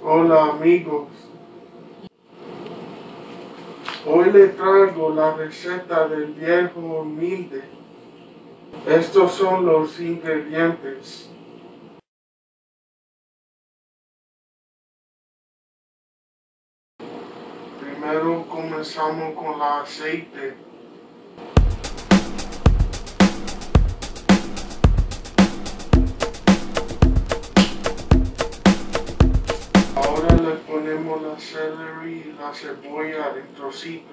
Hola amigos, hoy les traigo la receta del viejo humilde. Estos son los ingredientes. Primero comenzamos con el aceite. Ponemos la celery y la cebolla en trocitos.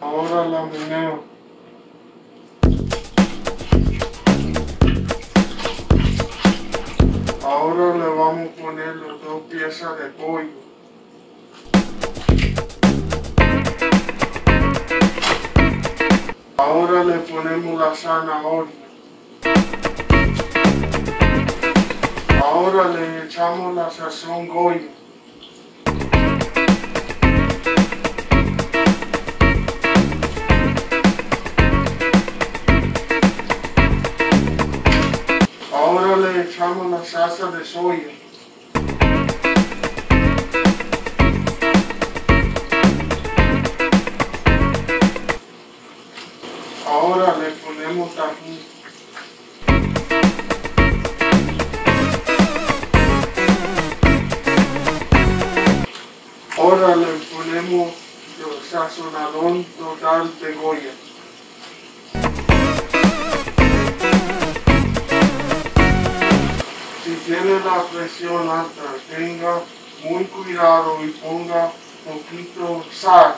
Ahora la meneo. Ahora le vamos a poner las 2 piezas de pollo. Ahora le ponemos la zanahoria. Ahora le echamos la sazón Goya. Ahora le echamos la salsa de soya. Ahora le ponemos tajín. Ahora le ponemos el sazonador total de Goya. Si tiene la presión alta, tenga muy cuidado y ponga poquito sal.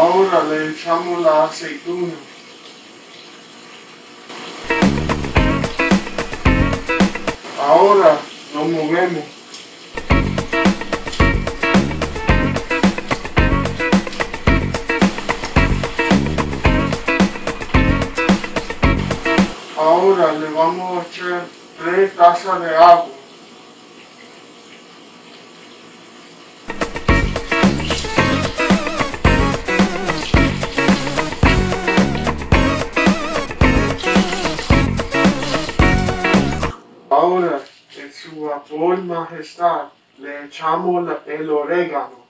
Ahora le echamos la aceituna. Ahora lo movemos. Ahora le vamos a echar 3 tazas de agua. Ahora, en su vapor majestad, le echamos el orégano.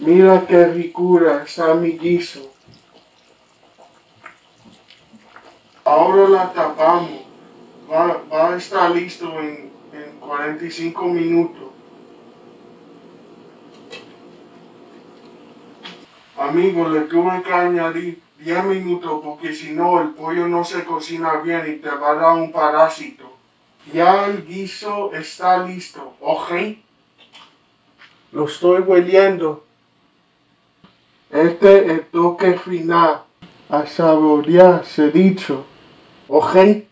Mira qué ricura está mi guiso. Ahora la tapamos. Va a estar listo en 45 minutos. Amigos, le tuve que añadir 10 minutos porque si no el pollo no se cocina bien y te va a dar un parásito. Ya el guiso está listo, ¿ok? Lo estoy hueliendo. Este es el toque final. A saborear, se dicho. ¿Ok?